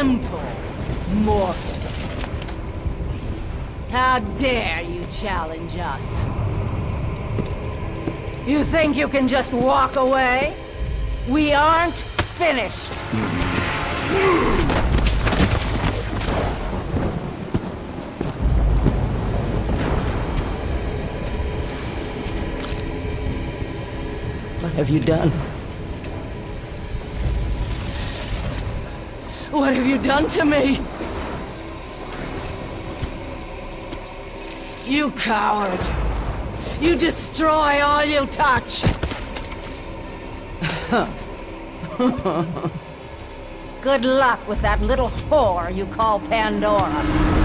simple mortal. How dare you challenge us? You think you can just walk away? We aren't finished. What have you done? What have you done to me? You coward! You destroy all you touch! Good luck with that little whore you call Pandora.